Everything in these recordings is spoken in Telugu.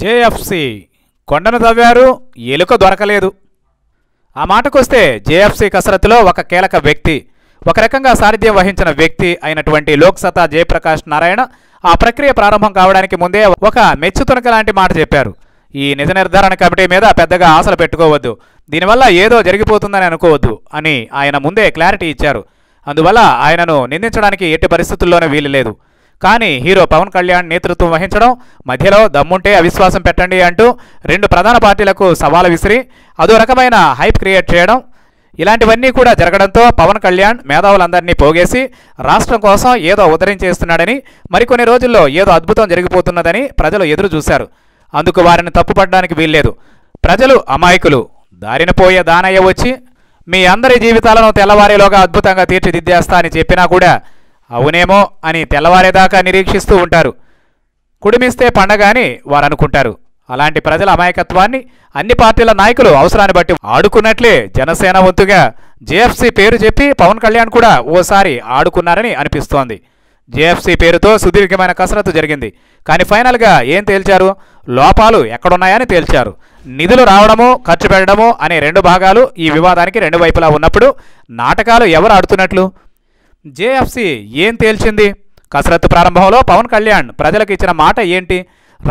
జేఎఫ్సి కొండను తవ్వారు, ఎలుక దొరకలేదు. ఆ మాటకొస్తే జేఎఫ్సి కసరత్తులో ఒక కీలక వ్యక్తి, ఒక రకంగా సారథ్యం వహించిన వ్యక్తి అయినటువంటి లోక్సత్తా జయప్రకాష్ నారాయణ ఆ ప్రక్రియ ప్రారంభం కావడానికి ముందే ఒక మెచ్చుతునక లాంటి మాట చెప్పారు. ఈ నిజ నిర్ధారణ కమిటీ మీద పెద్దగా ఆశలు పెట్టుకోవద్దు, దీనివల్ల ఏదో జరిగిపోతుందని అనుకోవద్దు అని ఆయన ముందే క్లారిటీ ఇచ్చారు. అందువల్ల ఆయనను నిందించడానికి ఎట్టి పరిస్థితుల్లోనే వీలు లేదు. కానీ హీరో పవన్ కళ్యాణ్ నేతృత్వం వహించడం, మధ్యలో దమ్ముంటే అవిశ్వాసం పెట్టండి అంటూ రెండు ప్రధాన పార్టీలకు సవాలు విసిరి అదో రకమైన హైప్ క్రియేట్ చేయడం, ఇలాంటివన్నీ కూడా జరగడంతో పవన్ కళ్యాణ్ మేధావులందరినీ పోగేసి రాష్ట్రం కోసం ఏదో ఉదరించేస్తున్నాడని, మరికొన్ని రోజుల్లో ఏదో అద్భుతం జరిగిపోతున్నదని ప్రజలు ఎదురు చూశారు. అందుకు వారిని తప్పుపడడానికి వీల్లేదు. ప్రజలు అమాయకులు, దారిన పోయే దానయ్య వచ్చి మీ అందరి జీవితాలను తెల్లవారేలోగా అద్భుతంగా తీర్చిదిద్దేస్తా అని చెప్పినా కూడా అవునేమో అని తెల్లవారేదాకా నిరీక్షిస్తూ ఉంటారు. కుడిమిస్తే పండగ అని వారు అనుకుంటారు. అలాంటి ప్రజల అమాయకత్వాన్ని అన్ని పార్టీల నాయకులు అవసరాన్ని బట్టి ఆడుకున్నట్లే జనసేన వంతుగా జేఎఫ్సీ పేరు చెప్పి పవన్ కళ్యాణ్ కూడా ఓసారి ఆడుకున్నారని అనిపిస్తోంది. జేఎఫ్సీ పేరుతో సుదీర్ఘమైన కసరత్తు జరిగింది. కానీ ఫైనల్గా ఏం తేల్చారు? లోపాలు ఎక్కడున్నాయని తేల్చారు. నిధులు రావడము, ఖర్చు పెట్టడము అనే రెండు భాగాలు ఈ వివాదానికి రెండు వైపులా ఉన్నప్పుడు నాటకాలు ఎవరు ఆడుతున్నట్లు? జేఎఫ్సీ ఏం తేల్చింది? కసరత్తు ప్రారంభంలో పవన్ కళ్యాణ్ ప్రజలకు ఇచ్చిన మాట ఏంటి?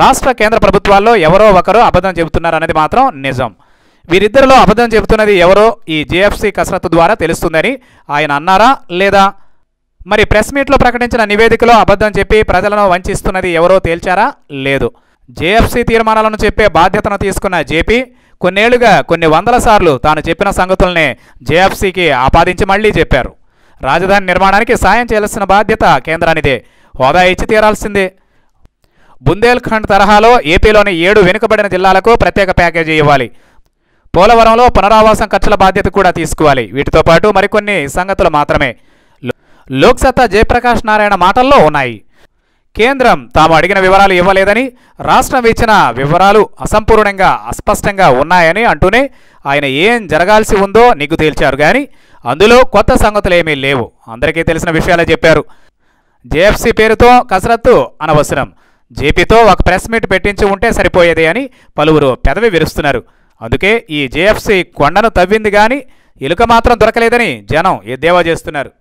రాష్ట్ర కేంద్ర ప్రభుత్వాల్లో ఎవరో ఒకరు అబద్ధం చెబుతున్నారనేది మాత్రం నిజం. వీరిద్దరిలో అబద్ధం చెబుతున్నది ఎవరో ఈ జేఎఫ్సీ కసరత్తు ద్వారా తెలుస్తుందని ఆయన అన్నారా లేదా? మరి ప్రెస్ మీట్లో ప్రకటించిన నివేదికలో అబద్ధం చెప్పి ప్రజలను వంచిస్తున్నది ఎవరో తేల్చారా? లేదు. జేఎఫ్సీ తీర్మానాలను చెప్పే బాధ్యతను తీసుకున్న జేపీ కొన్నేళ్లుగా కొన్ని వందల సార్లు తాను చెప్పిన సంగతుల్నే జేఎఫ్సీకి ఆపాదించి మళ్లీ చెప్పారు. రాజధాని నిర్మాణానికి సాయం చేయాల్సిన బాధ్యత కేంద్రానిదే, హోదా ఇచ్చి తీరాల్సిందే. బుందేల్ఖండ్ తరహాలో ఏపీలోని 7 వెనుకబడిన జిల్లాలకు ప్రత్యేక ప్యాకేజీ ఇవ్వాలి. పోలవరంలో పునరావాసం ఖర్చుల బాధ్యత కూడా తీసుకోవాలి. వీటితో పాటు మరికొన్ని సంగతులు మాత్రమే లోక్సత్తా జయప్రకాష్ నారాయణ మాటల్లో ఉన్నాయి. కేంద్రం తాము అడిగిన వివరాలు ఇవ్వలేదని, రాష్ట్రం ఇచ్చిన వివరాలు అసంపూర్ణంగా అస్పష్టంగా ఉన్నాయని అంటూనే ఆయన ఏం జరగాల్సి ఉందో నిగ్గు తేల్చారు. కానీ అందులో కొత్త సంగతులేమీ లేవు, అందరికీ తెలిసిన విషయాలే చెప్పారు. జేఎఫ్సీ పేరుతో కసరత్తు అనవసరం, జేపీతో ఒక ప్రెస్ మీట్ పెట్టించి ఉంటే సరిపోయేది అని పలువురు పెదవి విరుస్తున్నారు. అందుకే ఈ జేఎఫ్సీ కొండను తవ్వింది కానీ ఎలుక మాత్రం దొరకలేదని జనం ఎద్దేవా చేస్తున్నారు.